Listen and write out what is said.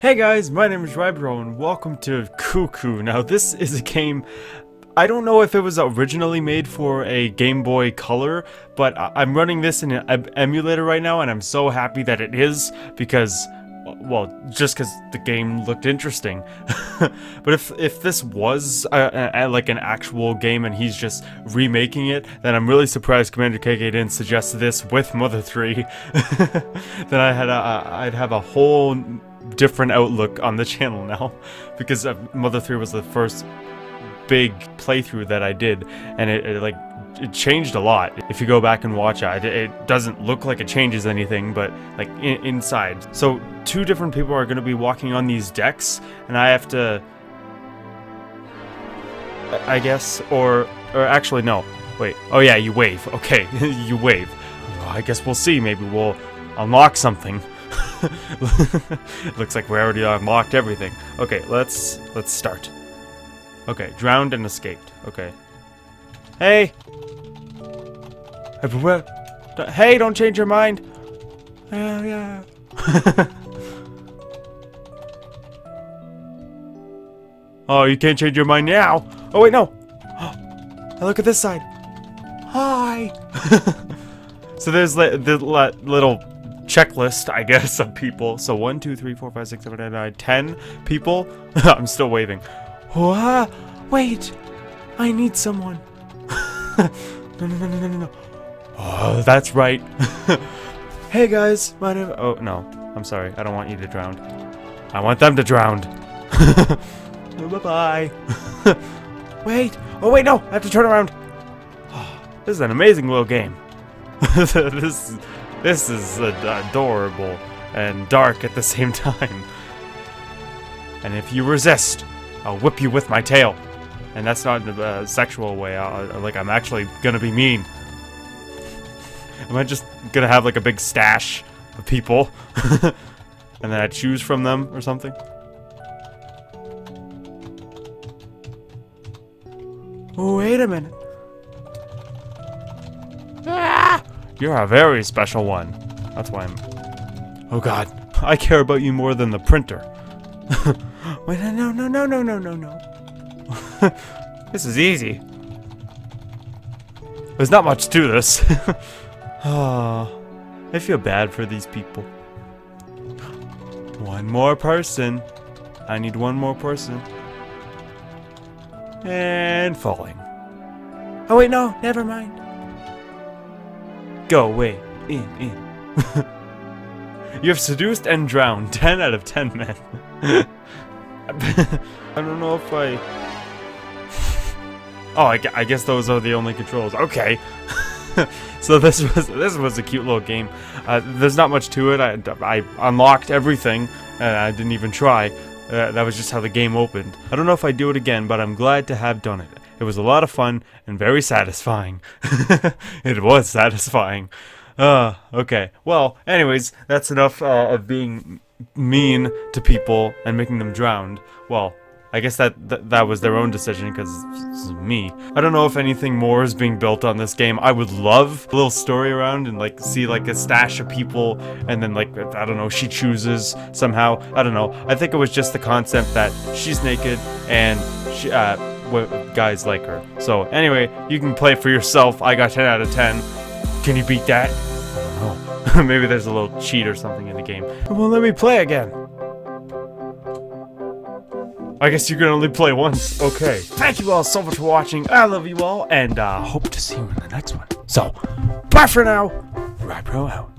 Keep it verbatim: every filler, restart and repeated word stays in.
Hey guys, my name is Rybro and welcome to Cuckoo. Now this is a game, I don't know if it was originally made for a Game Boy Color, but I'm running this in an emulator right now and I'm so happy that it is because, well, just because the game looked interesting. But if if this was a, a, like an actual game and he's just remaking it, then I'm really surprised Commander K K didn't suggest this with Mother three. Then I had a, I'd have a whole different outlook on the channel now, because Mother three was the first big playthrough that I did, and it, it like it changed a lot. If you go back and watch it, it doesn't look like it changes anything, but like in inside. So two different people are going to be walking on these decks, and I have to, I guess, or or actually no, wait. Oh yeah, you wave. Okay, you wave. Well, I guess we'll see. Maybe we'll unlock something. Looks like we already unlocked everything. Okay, let's let's start. Okay, drowned and escaped. Okay. Hey. Hey, don't change your mind. Uh, yeah. Oh, you can't change your mind now. Oh wait, no. I look at this side. Hi. So there's the little checklist, I guess, of people. So one, two, three, four, five, six, seven, eight, nine, ten people. I'm still waving. Whoa, wait, I need someone. no, no, no, no, no, no. Oh, that's right. Hey guys, my name. Oh no, I'm sorry. I don't want you to drown. I want them to drown. Bye bye. Wait. Oh wait, no. I have to turn around. This is an amazing little game. this. This is adorable and dark at the same time. And if you resist, I'll whip you with my tail. And that's not in a sexual way. I'll, like, I'm actually gonna be mean. Am I just gonna have like a big stash of people? And then I choose from them or something? Oh, wait a minute. You're a very special one. That's why I'm... Oh god, I care about you more than the printer. Wait, no, no, no, no, no, no, no. This is easy. There's not much to this. Oh, I feel bad for these people. One more person. I need one more person. And falling. Oh wait, no, never mind. Go away. In, in. You have seduced and drowned ten out of ten men. I don't know if I... Oh, I, I guess those are the only controls. Okay. So this was this was a cute little game. Uh, there's not much to it. I, I unlocked everything and I didn't even try. Uh, that was just how the game opened. I don't know if I do it again, but I'm glad to have done it. It was a lot of fun and very satisfying. It was satisfying. Uh, okay. Well, anyways, that's enough uh, of being mean to people and making them drowned. Well, I guess that th that was their own decision because it's me. I don't know if anything more is being built on this game. I would love a little story around and like see like a stash of people and then like, I don't know, she chooses somehow. I don't know. I think it was just the concept that she's naked and she, uh, guys like her. So anyway, you can play for yourself. I got ten out of ten. Can you beat that? I don't know. Maybe there's a little cheat or something in the game. Well, let me play again. I guess you can only play once. Okay. Thank you all so much for watching. I love you all, and uh, hope to see you in the next one. So, bye for now. Rybro out.